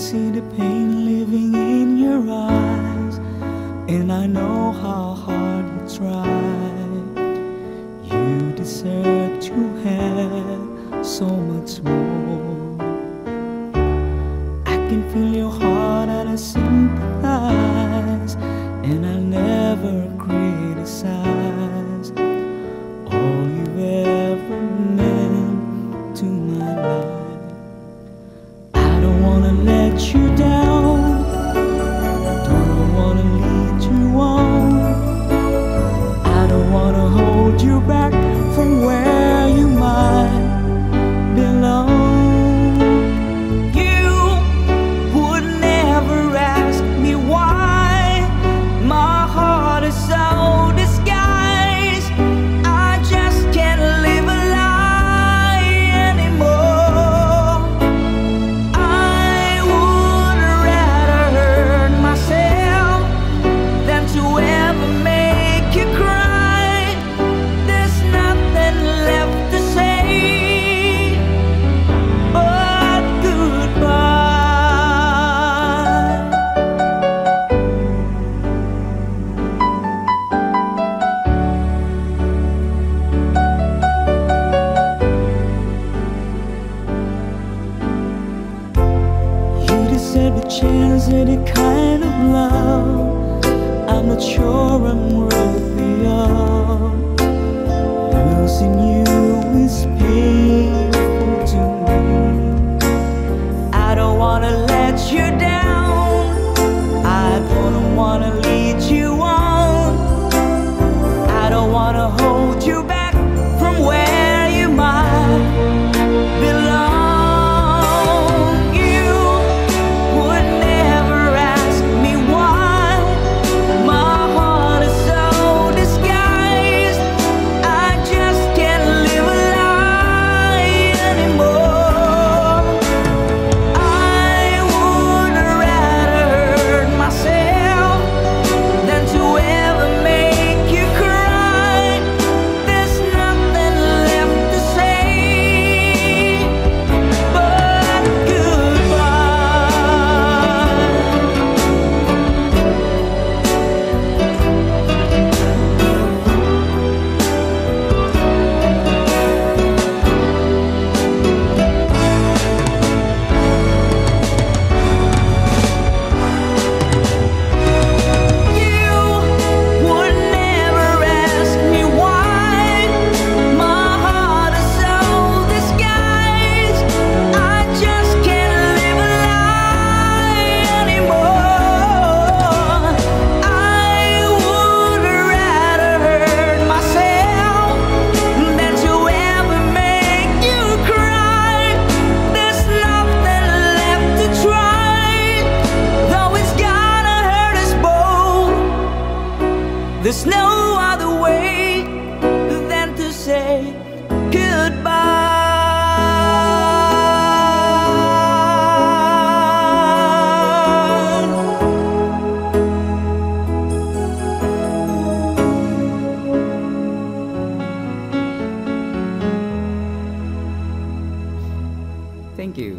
see the pain living in your eyes, and I know how hard you try. You deserve to have so much more. I can feel your heart and I sympathize, and I'll never criticize all you've ever meant to my life. Let you down, don't wanna lead you on. I don't wanna hold you back from where you might belong. You would never ask me why my heart is so disguised. I just can't live a lie anymore. The chance at a kind of love I'm not sure I'm worthy of. Losing you is painful to me. I don't wanna let you down, I don't wanna lead you on, I don't wanna hold you back from where you might belong. There's no other way than to say goodbye. Thank you.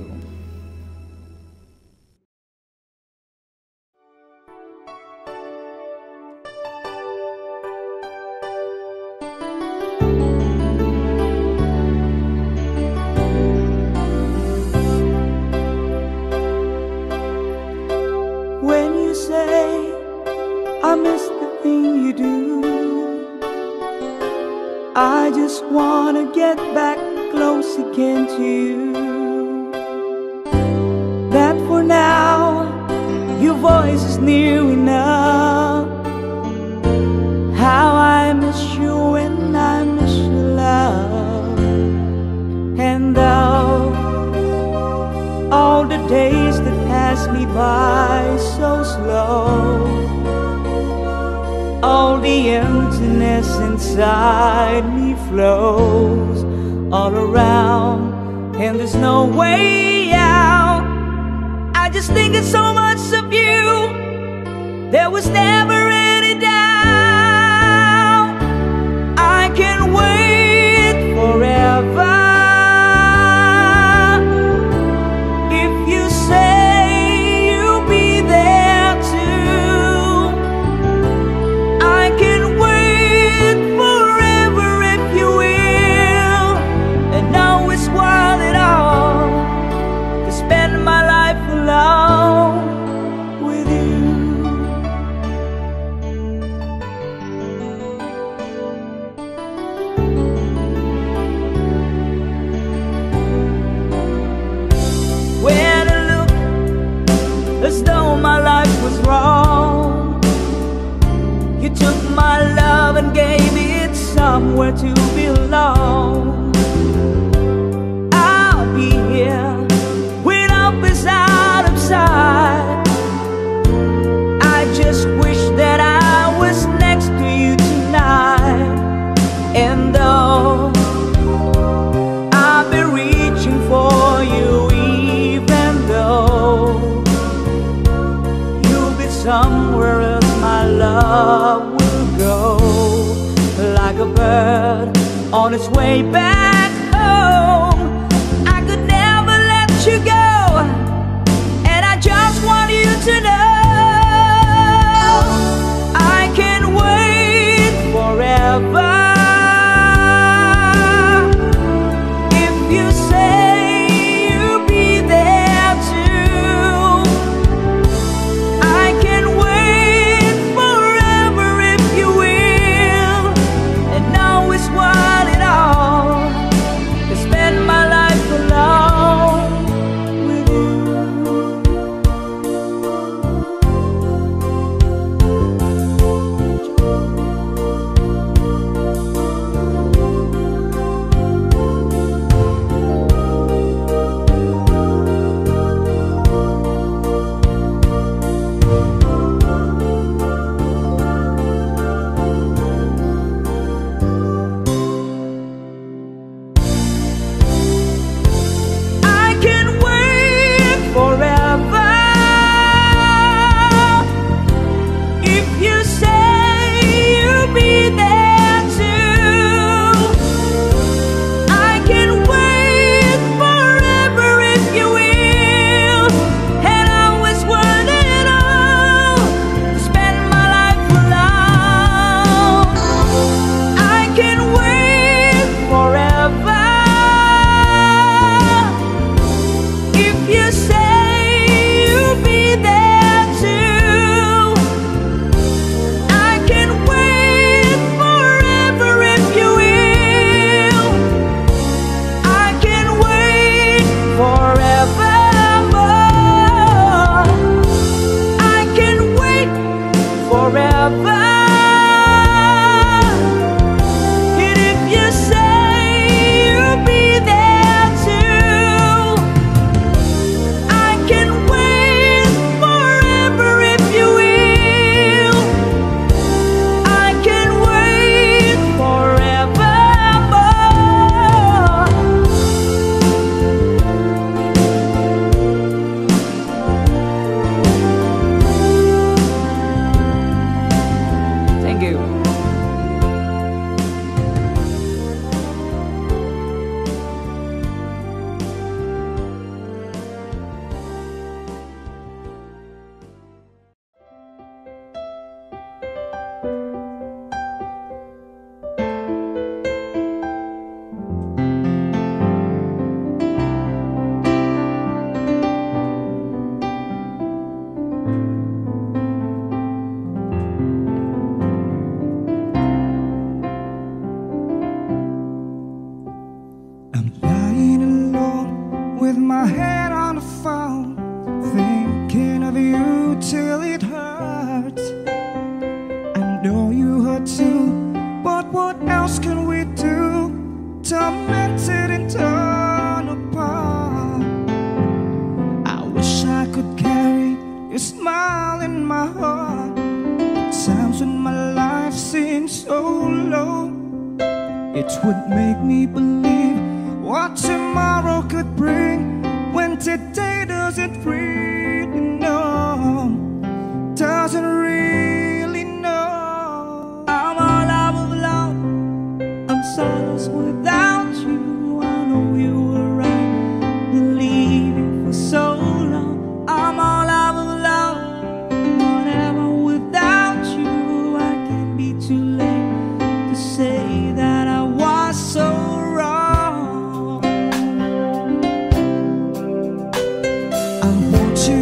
I miss the thing you do. I just wanna get back close again to you. That for now, your voice is near enough. How I miss you when I miss your love. And though all the days that pass me by so slow, all the emptiness inside me flows all around, and there's no way out. I just think it's so much of you, there was never any doubt. I can wait forever if you say took my love and gave it somewhere to belong. I'll be here when hope is out of sight. I just wish that I was next to you tonight. And though I've been reaching for you, even though you'll be somewhere else, my love will go like a bird on its way back home. I could never let you go, and I just want you to know. I want you.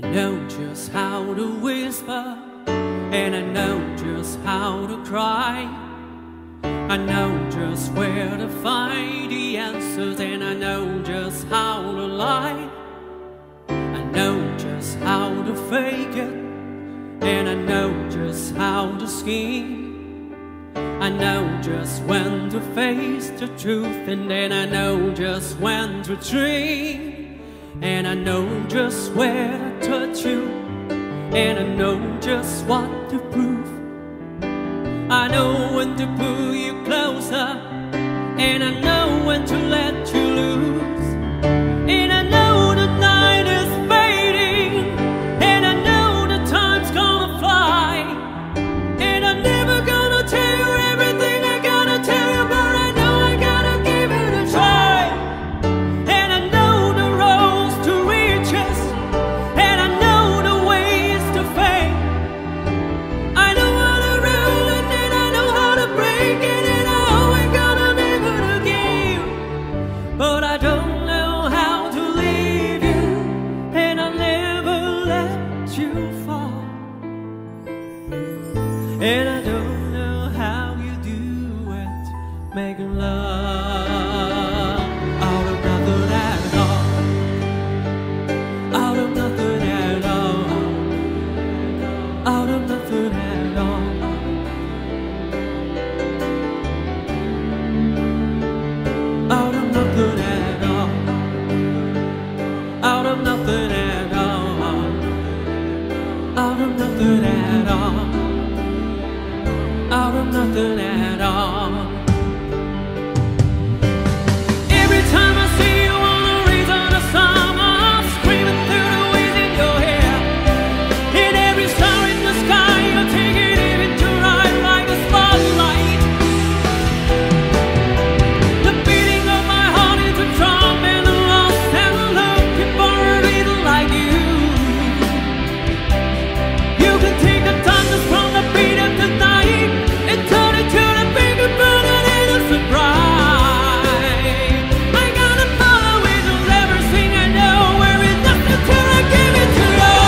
I know just how to whisper, and I know just how to cry. I know just where to find the answers, and I know just how to lie. I know just how to fake it, and I know just how to scheme. I know just when to face the truth, and then I know just when to dream. And I know just where to touch you, and I know just what to prove. I know when to pull you closer, and I know when to let you loose. And I know the night is fading, and I know the time's gonna fly. And I'm never gonna tell you everything I gotta tell you, but I know I gotta give it a try. And I don't know how you do it, making love out of nothing at all, out of nothing at all, out of nothing at all, out of nothing at all, out of nothing at all, out of nothing at all. Out of nothing at all. Every time I see you on the rays of the summer, I'm screaming through the waves in your hair. In every star in the sky, you're taking it to ride like a spotlight. The beating of my heart is a drum, and the lost and the love keep burning people like you. You can take the darkness from the beat of the night and turn it to the bigger burden and a surprise. I gotta follow it with everything I know, where it's nothing till I give it to you,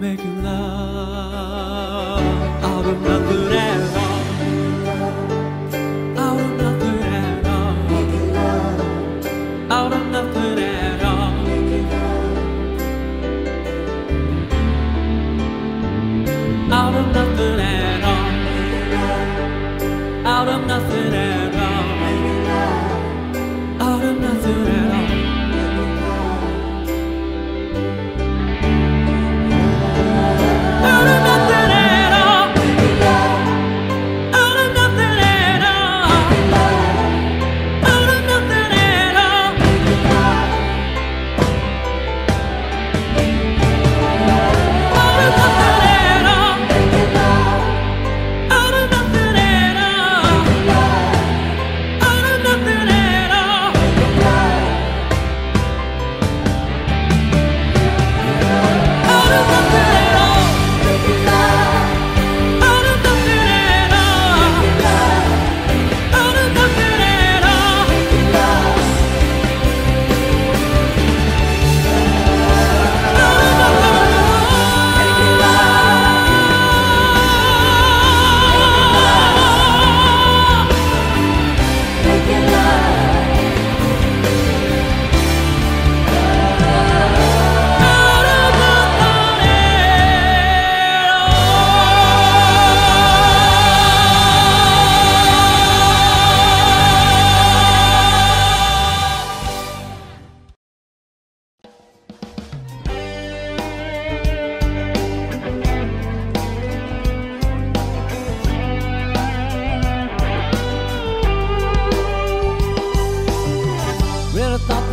making love out of nothing at all, out of nothing at all, out of nothing at all, out of nothing at all, out of nothing at all, out of nothing at all.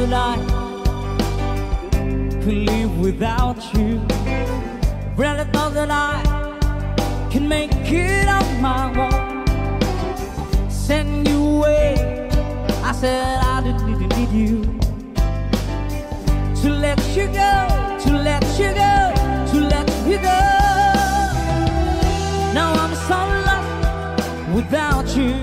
could I live without you? Really thought that I can make it on my own. Send you away, I said I didn't need you. To let you go, to let you go, to let you go. Now I'm so lost without you.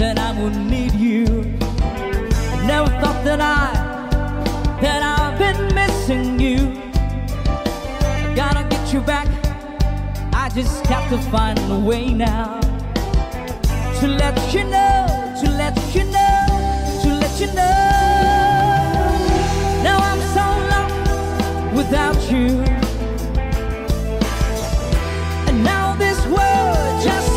That I would need you. I never thought that I've been missing you. I gotta get you back. I just have to find a way now to let you know, to let you know, to let you know. Now I'm so lost without you. And now this world just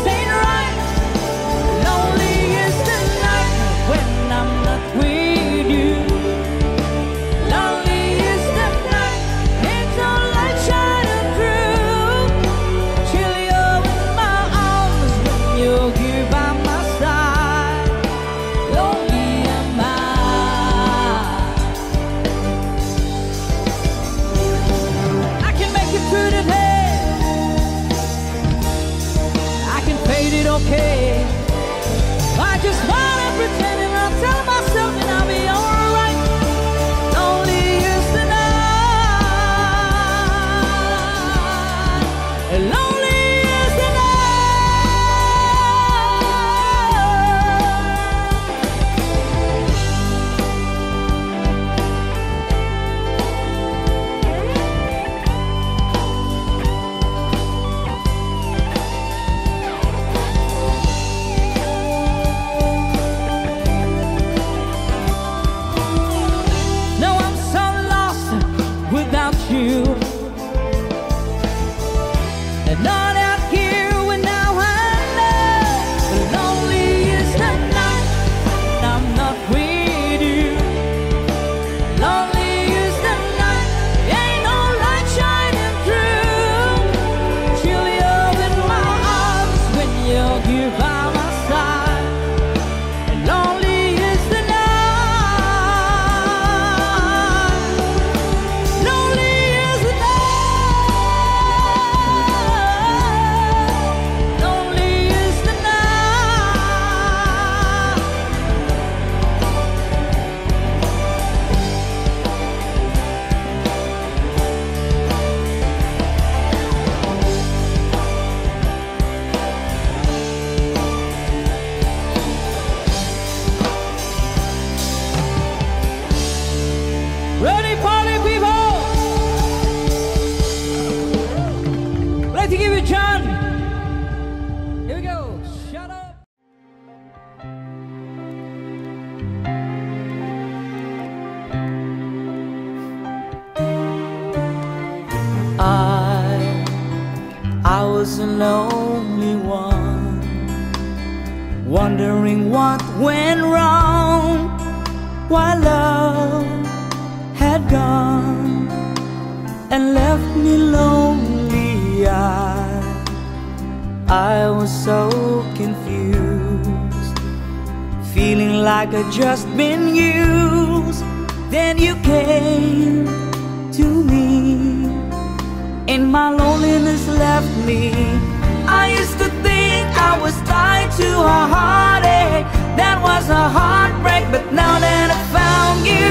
just been used. Then you came to me, and my loneliness left me. I used to think I was tied to a heartache. That was a heartbreak, but now that I found you,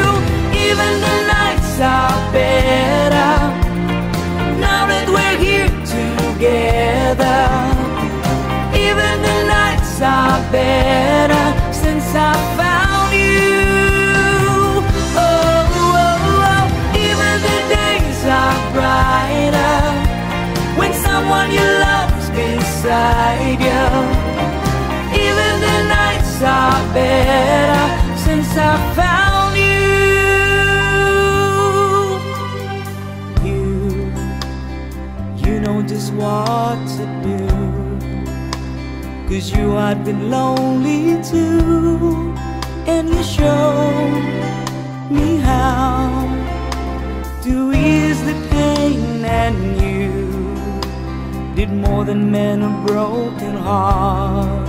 even the nights are better. Now that we're here together, even the nights are better since I found. When someone you love's beside you, even the nights are better since I found you. You know just what to do, 'cause you had been lonely too, and you showed me how to ease the pain, and you did more than mend a broken heart.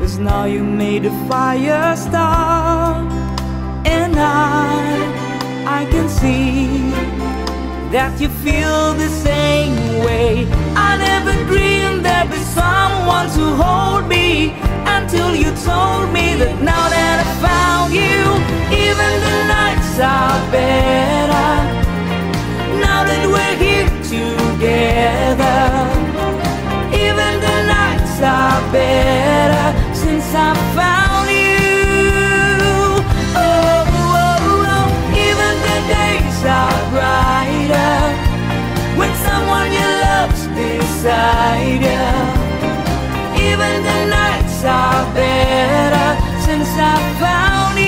'Cause now you made a fire start, and I can see that you feel the same way. I never dreamed there'd be someone to hold me until you told me that now that I found you, even the nights are better. Now that we're here together, even the nights are better since I found you. Oh, oh, oh. Even the days are brighter when someone you love's beside you. Even the nights are better since I found you.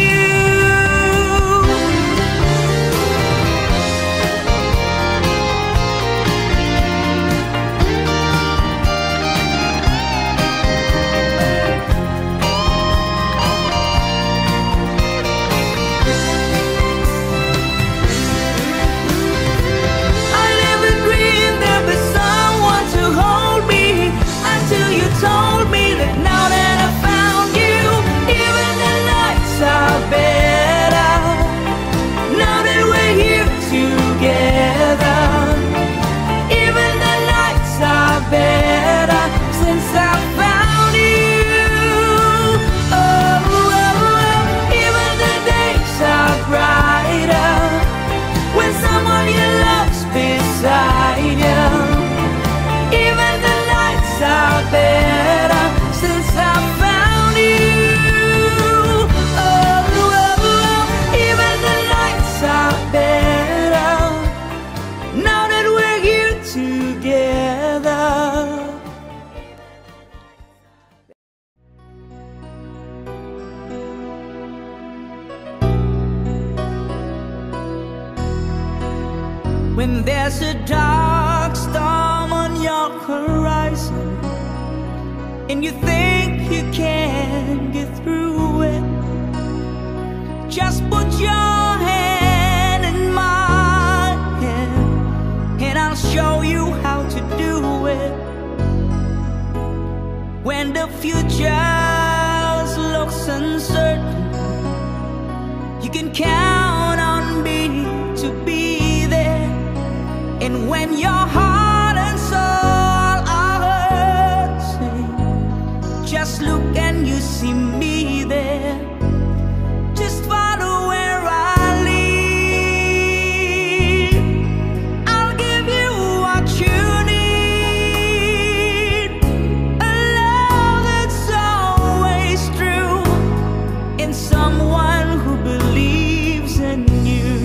When there's a dark storm on your horizon and you think you can't get through it, just put your hand in my hand and I'll show you how to do it. When the future looks uncertain, you can count on me to be. And when your heart and soul are hurting, just look and you see me there. Just follow where I lead. I'll give you what you need, a love that's always true, and someone who believes in you.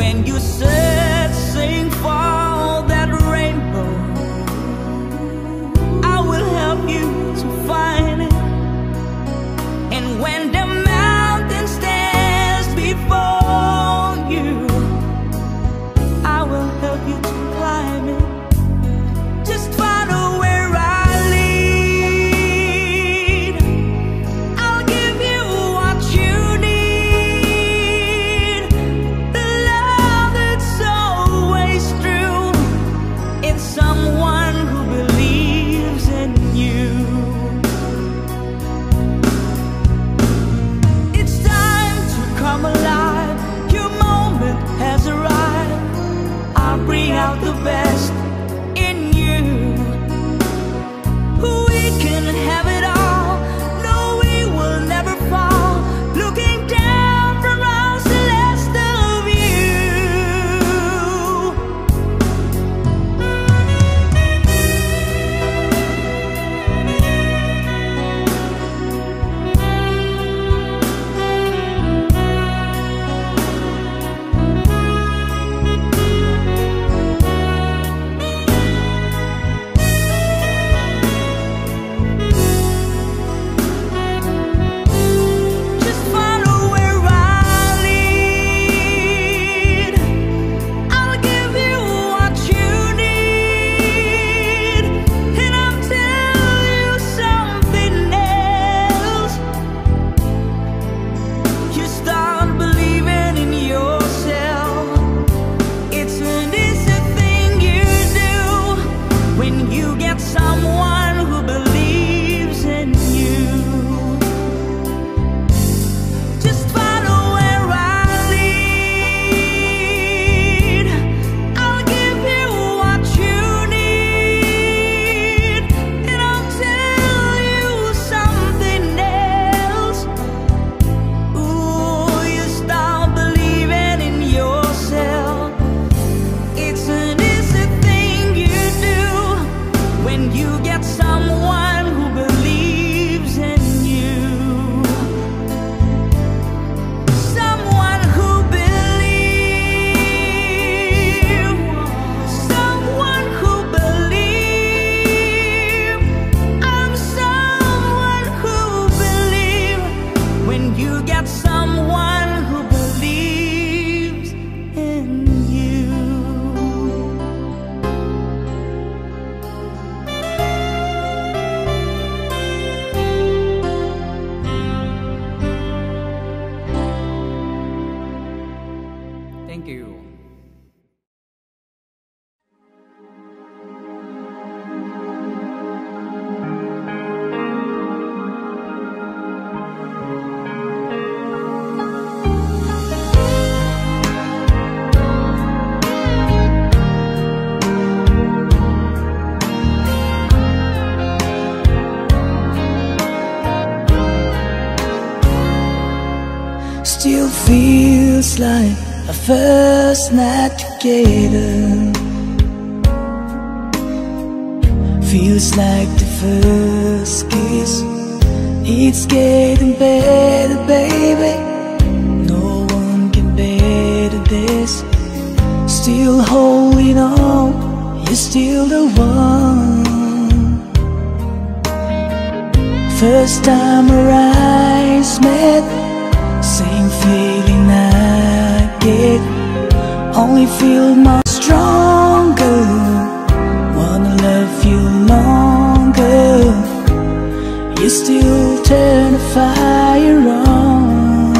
When you searching for that rainbow, I will help you to find it. And when the mountain stands before you, I will help you to climb it. Just follow where I lead. I'll give you what you Thank you. Still feels like a first night together. Feels like the first kiss. It's getting better, baby. No one can better this. Still holding on, you're still the one. First time our eyes met, same feeling I get, only feel much stronger. Wanna love you longer. You still turn the fire on.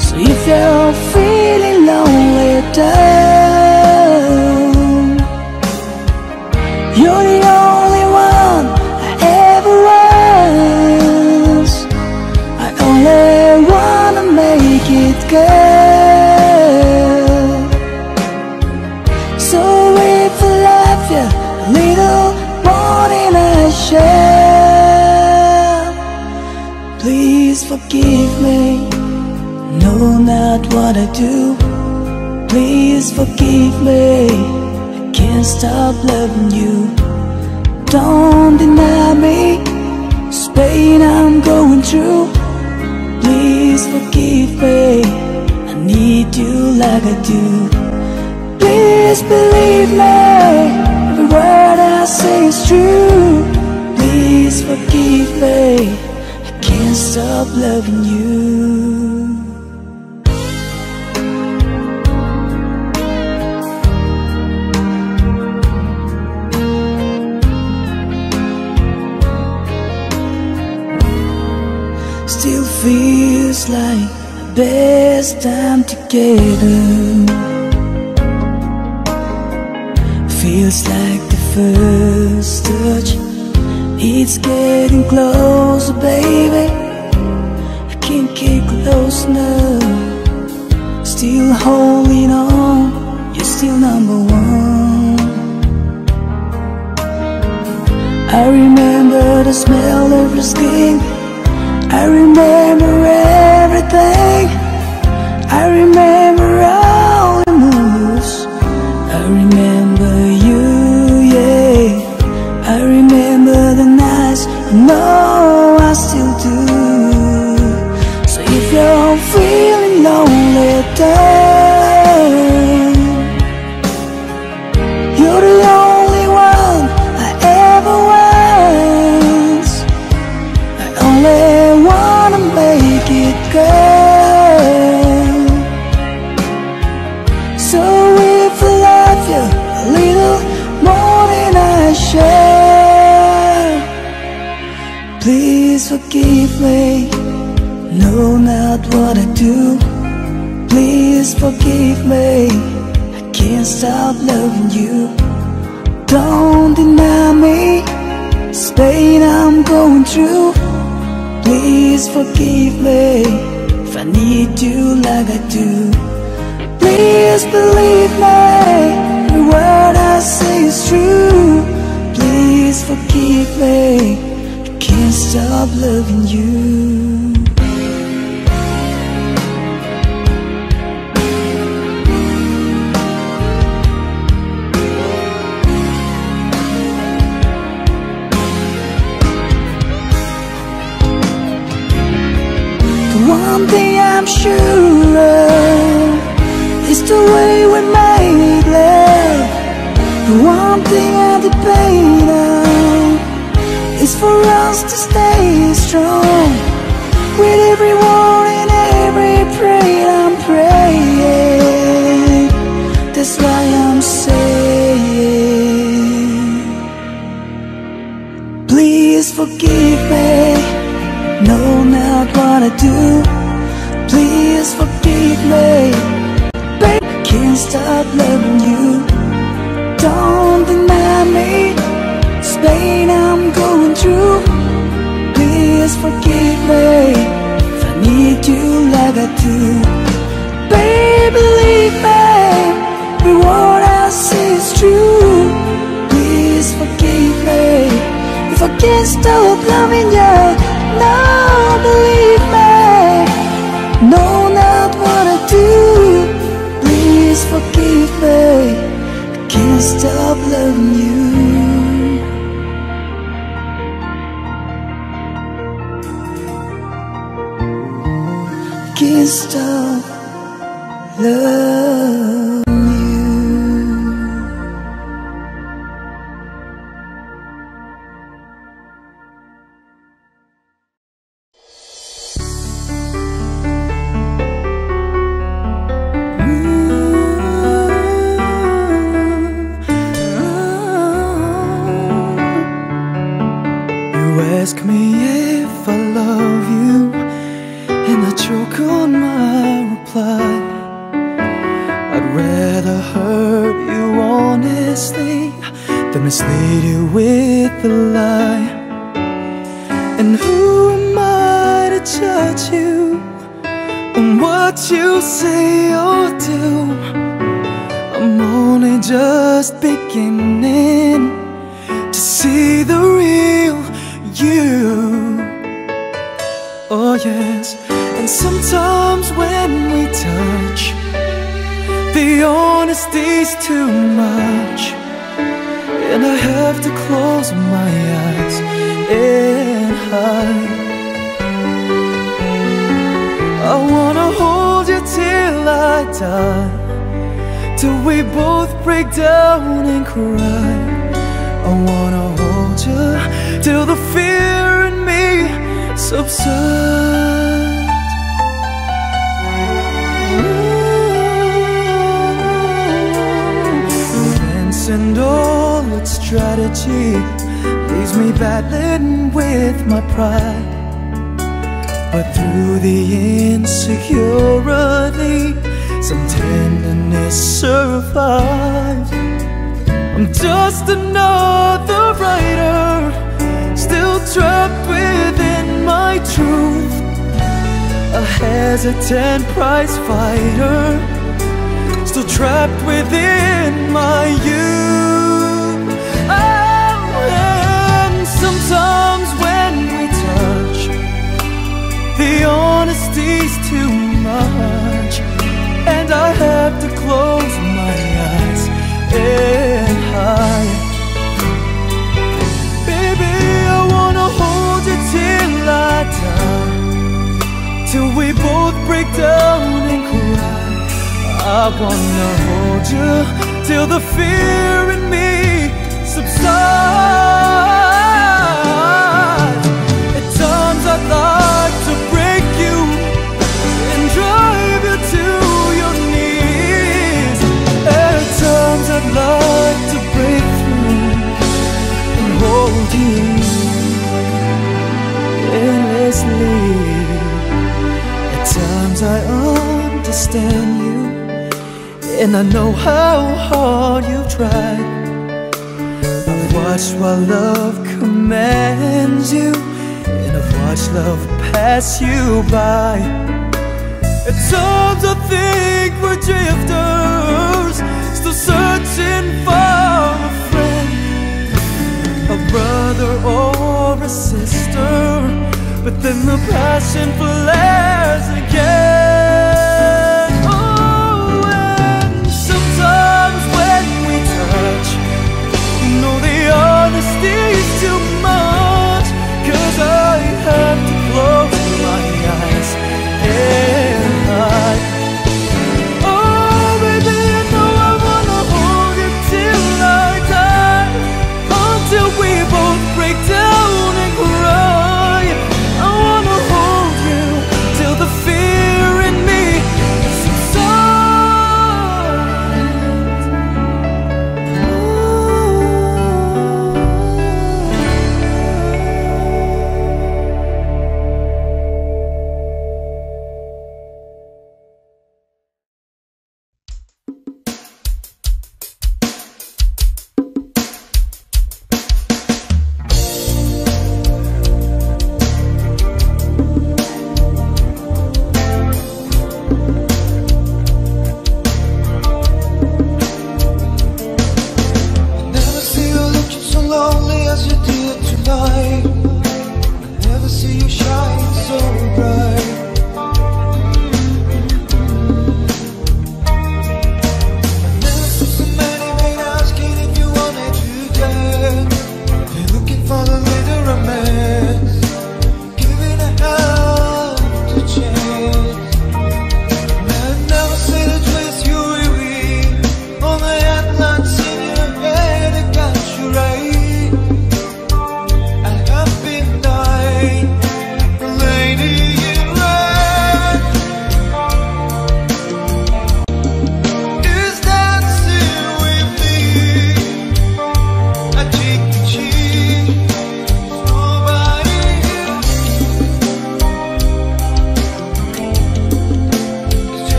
So if you're feeling lonely, down, you're the only one I ever was. I only girl, so if I love you a little more than I shall, please forgive me. No, not what I do. Please forgive me. I can't stop loving you. Don't deny me this pain I'm going through. Please forgive me, I need you like I do. Please believe me, every word I say is true. Please forgive me, I can't stop loving you. Still feels like the best time together. Feels like the first touch. It's getting closer, baby. I can't get close enough. Still holding on, you're still number one. I remember the smell of your skin. I remember everything. I remember all the moves. I remember you, yeah. I remember the nights. No, I still do. So if you're feeling lonely, darling, you're the only one I ever was. I only make it, girl. So if I love you a little more than I shall, please forgive me. No, not what I do. Please forgive me, I can't stop loving you. Don't deny me this pain I'm going through. Please forgive me if I need you like I do. Please believe me, every word I say is true. Please forgive me, I can't stop loving you. One thing I'm sure of is the way we made love. The one thing I depend on is for us to stay strong. With every word and every prayer I'm praying. That's why I'm saying, please forgive me. No, not what I do. Please forgive me, I stop loving you. Don't think I made this pain I'm going through. Please forgive me if I need you like I do. Baby, believe me, every word I say is true. Please forgive me if I can't stop loving you. No, believe me, no, not what I do. Please forgive me, I can't stop loving you. I can't stop loving you. Ask me if I love you, and I choke on my reply. I'd rather hurt you honestly than mislead you with a lie. And who am I to judge you on what you say or do? I'm only just beginning to see the real you. Oh yes. And sometimes when we touch, the honesty's too much, and I have to close my eyes and hide. I wanna hold you till I die, till we both break down and cry. I wanna hold you till the fear in me subsides. Romance and all its strategy leaves me battling with my pride. But through the insecurity, some tenderness survives. I'm just another writer, still trapped within my truth, a hesitant prize fighter, still trapped within my youth. Oh, and sometimes when we touch, the honesty's too much, and I have to close my eyes and hide. Till we both break down and cry. I wanna hold you till the fear in me subsides. At times I'd like to break you and drive you to your knees. At times I'd like to break through and hold you endlessly. Sometimes I understand you, and I know how hard you've tried. I've watched while love commands you, and I've watched love pass you by. At times I think we're drifters, still searching for a friend, a brother or a sister, but then the passion flares again. Oh, and sometimes when we touch, you know the honesty's too much, 'cause I have to close my eyes and hide. Oh, baby, you know I wanna hold you till I die, until we both break down and cry. I wanna hold you till the fear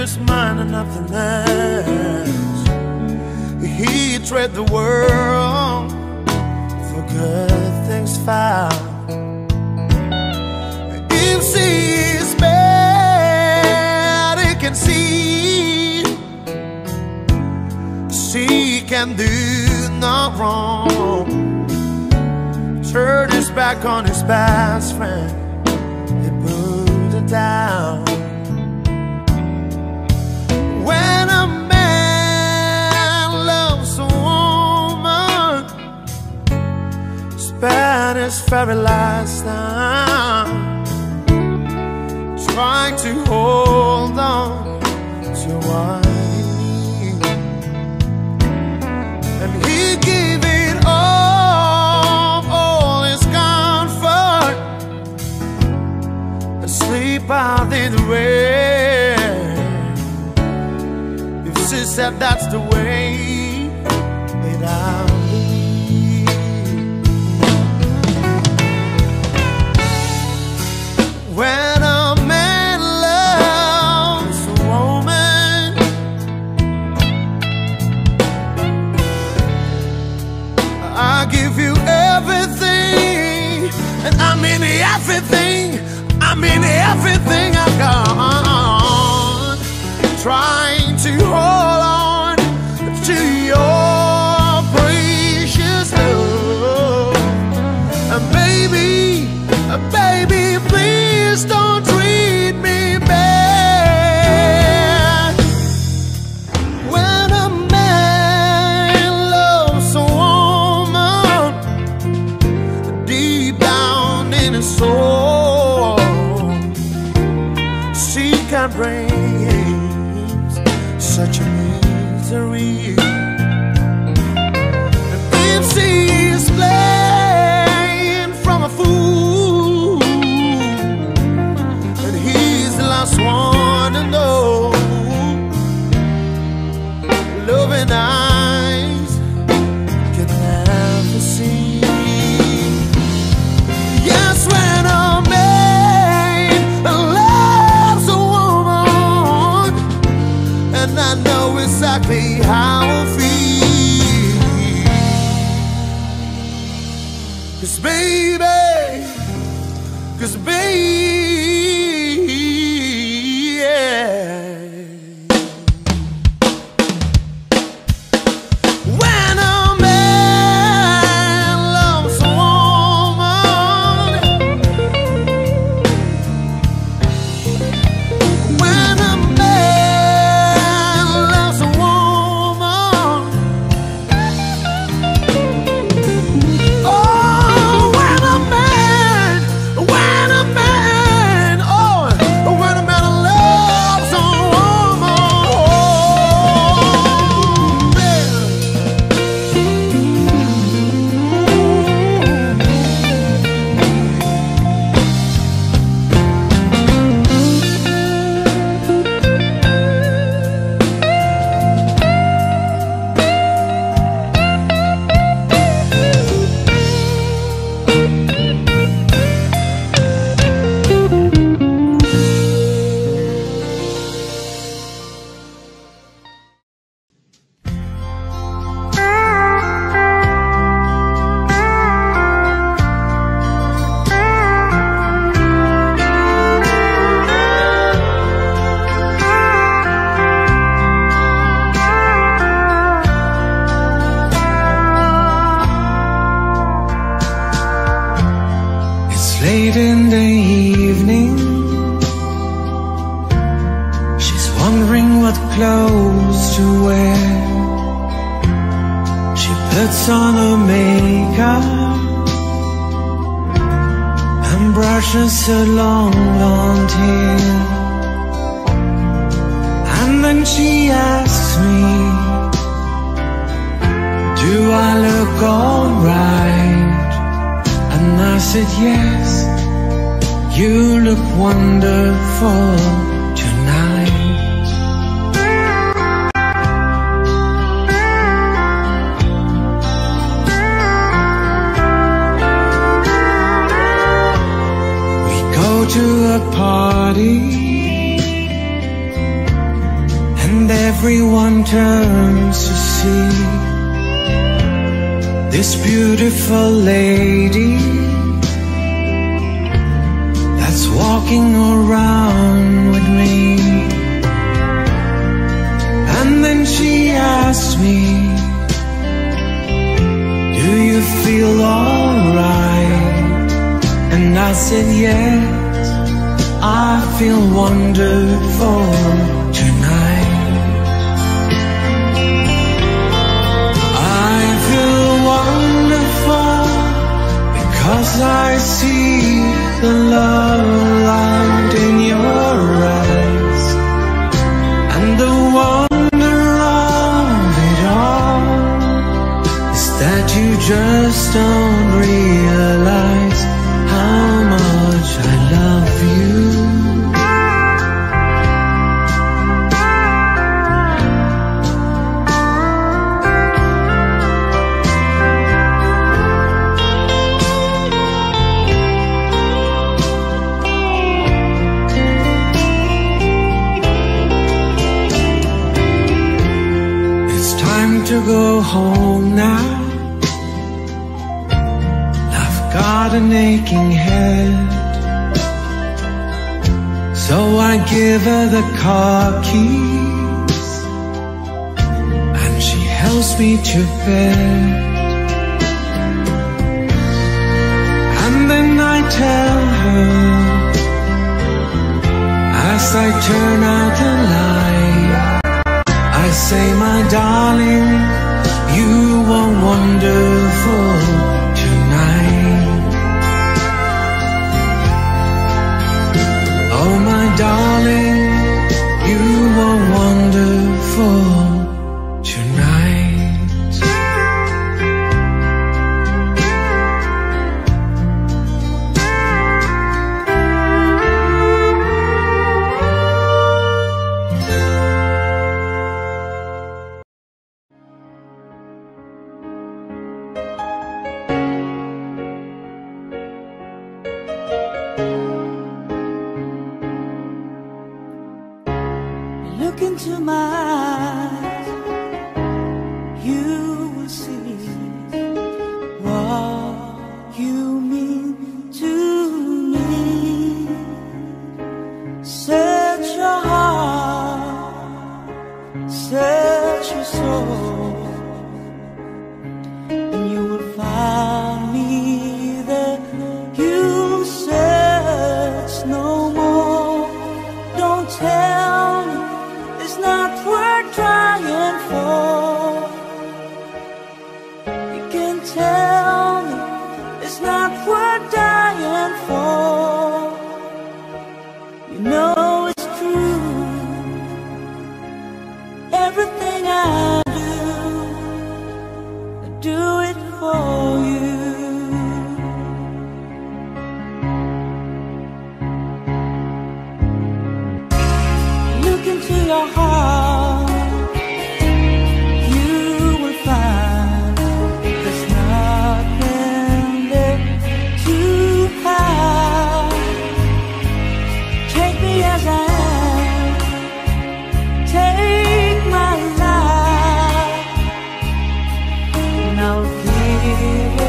is mine and nothing else. He traded the world for good things found. If she is bad, he can see she can do no wrong. Turned his back on his best friend, he put her down. When a man loves a woman, spent his very last time trying to hold on to what he needs, and he gave it all his comfort, and sleep out in the rain. She said that's the way that I live. When a man loves a woman, I give you everything, and I mean everything. I mean everything I've got, trying to hold baby, please don't treat me bad. When a man loves a woman, deep down in his soul, she can bring such a misery. If she is playing from a fool, wanna know loving eyes can never see. Yes, when a man loves a woman, and I know exactly how I feel. 'Cause baby everyone turns to see this beautiful lady that's walking around with me. And then she asks me, do you feel alright? And I said yes, I feel wonderful. Cause I see the love light in your eyes and the wonder of it all is that you just don't realize how much I love you. To go home now, I've got an aching head, so I give her the car keys and she helps me to bed. And then I tell her as I turn out the light, I say, my darling, you are wonderful tonight. Oh, my darling, you are wonderful tonight. I'll give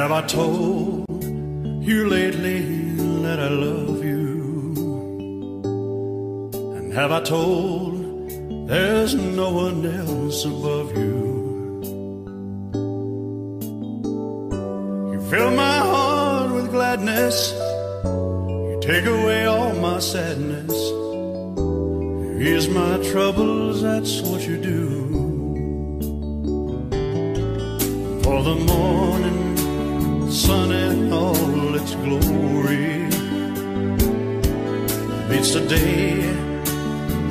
Have I told you lately that I love you? And have I told there's no one else above you? You fill my heart with gladness, you take away all my sadness. You ease my troubles, that's what you do. For the morning sun in all its glory meets the day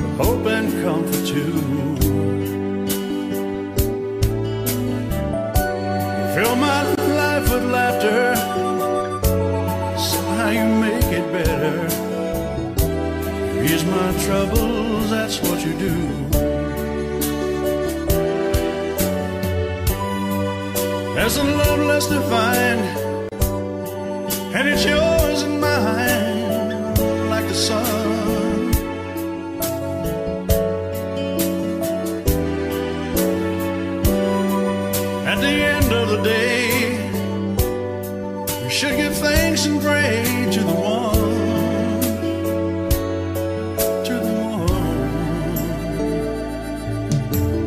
of hope and comfort too. You fill my life with laughter, somehow you make it better. You ease my troubles, that's what you do. There's a love less defined, and it's yours and mine, like the sun. At the end of the day, we should give thanks and pray to the one, to the one.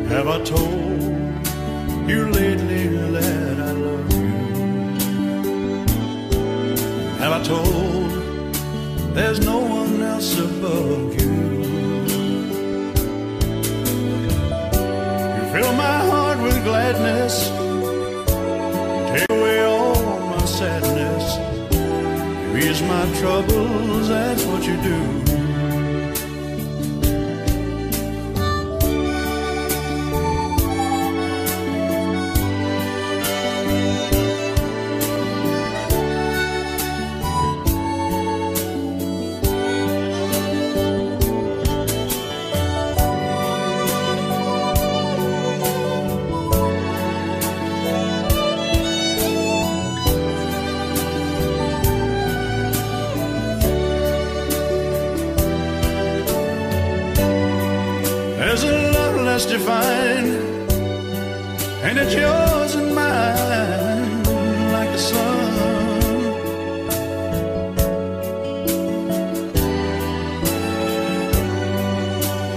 Have I told you lately that I love you? Have I told there's no one else above you? You fill my heart with gladness, take away all my sadness. You ease my troubles, that's what you do. Divine, and it's yours and mine, like the sun.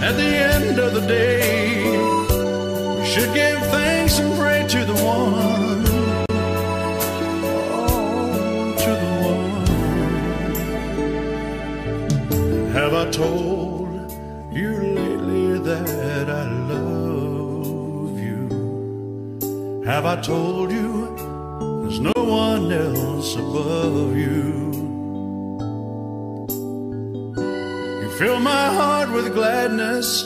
At the end of the day, we should give thanks and pray to the one, oh, to the one. Have I told you lately that I love you? Have I told you there's no one else above you? You fill my heart with gladness,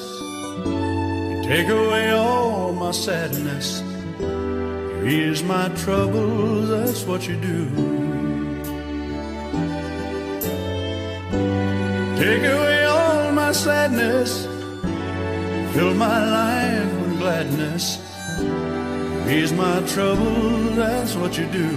you take away all my sadness. You ease my troubles, that's what you do. Take away all my sadness, fill my life with gladness. Ease my troubles, that's what you do.